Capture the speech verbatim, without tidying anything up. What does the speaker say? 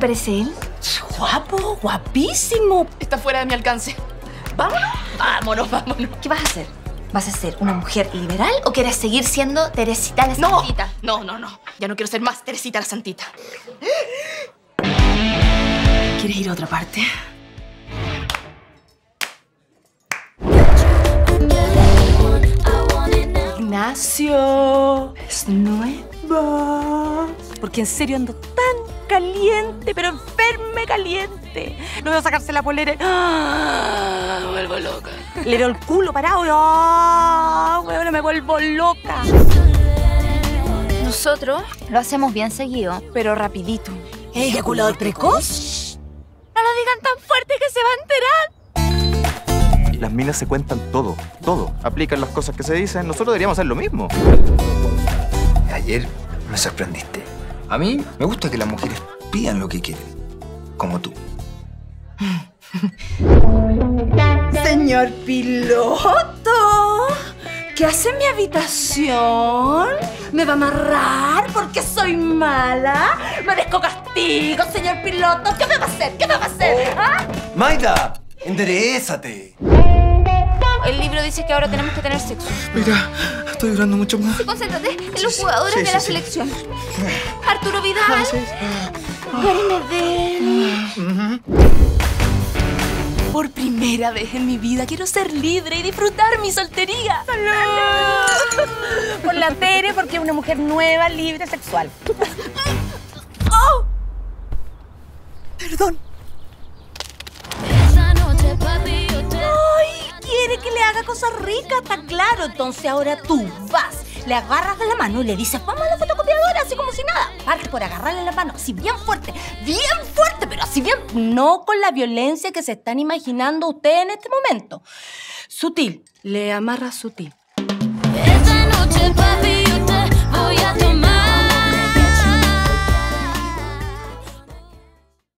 parece él? Guapo, guapísimo. Está fuera de mi alcance. ¿Vamos? Vámonos, vámonos. ¿Qué vas a hacer? ¿Vas a ser una mujer liberal o quieres seguir siendo Teresita la Santita? No, no, no, no. Ya no quiero ser más Teresita la Santita. ¿Quieres ir a otra parte? Ignacio, es nueva. Porque en serio ando tan caliente, pero enferme caliente. No veo sacarse la polera. ¡Ah! Me vuelvo loca. Le veo el culo parado. ¡Ah! Bueno, me vuelvo loca. Nosotros lo hacemos bien seguido, pero rapidito. ¿El eyaculador precoz? No lo digan tan fuerte que se va a enterar. Las minas se cuentan todo, todo. Aplican las cosas que se dicen. Nosotros deberíamos hacer lo mismo. Ayer me sorprendiste. A mí me gusta que las mujeres pidan lo que quieren. Como tú. Señor piloto, ¿qué hace en mi habitación? ¿Me va a amarrar porque soy mala? ¿Merezco castigo, señor piloto? ¿Qué me va a hacer? ¿Qué me va a hacer? ¿Ah? ¡Maida! ¡Enderezate! El libro dice que ahora tenemos que tener sexo. Mira, estoy durando mucho más. Sí, concéntrate en los jugadores sí, sí, de la sí, selección. Sí. Arturo Vidal. Ah, sí. ah. Por primera vez en mi vida quiero ser libre y disfrutar mi soltería. ¡Salud! ¡Salud! Por la Tere, porque es una mujer nueva, libre, sexual. ¡Oh! Perdón. Que le haga cosas ricas, está claro. Entonces ahora tú vas, le agarras de la mano y le dices, vamos a la fotocopiadora, así como si nada. Parte por agarrarle la mano, así bien fuerte, bien fuerte, pero así bien. No con la violencia que se están imaginando ustedes en este momento. Sutil, le amarras sutil.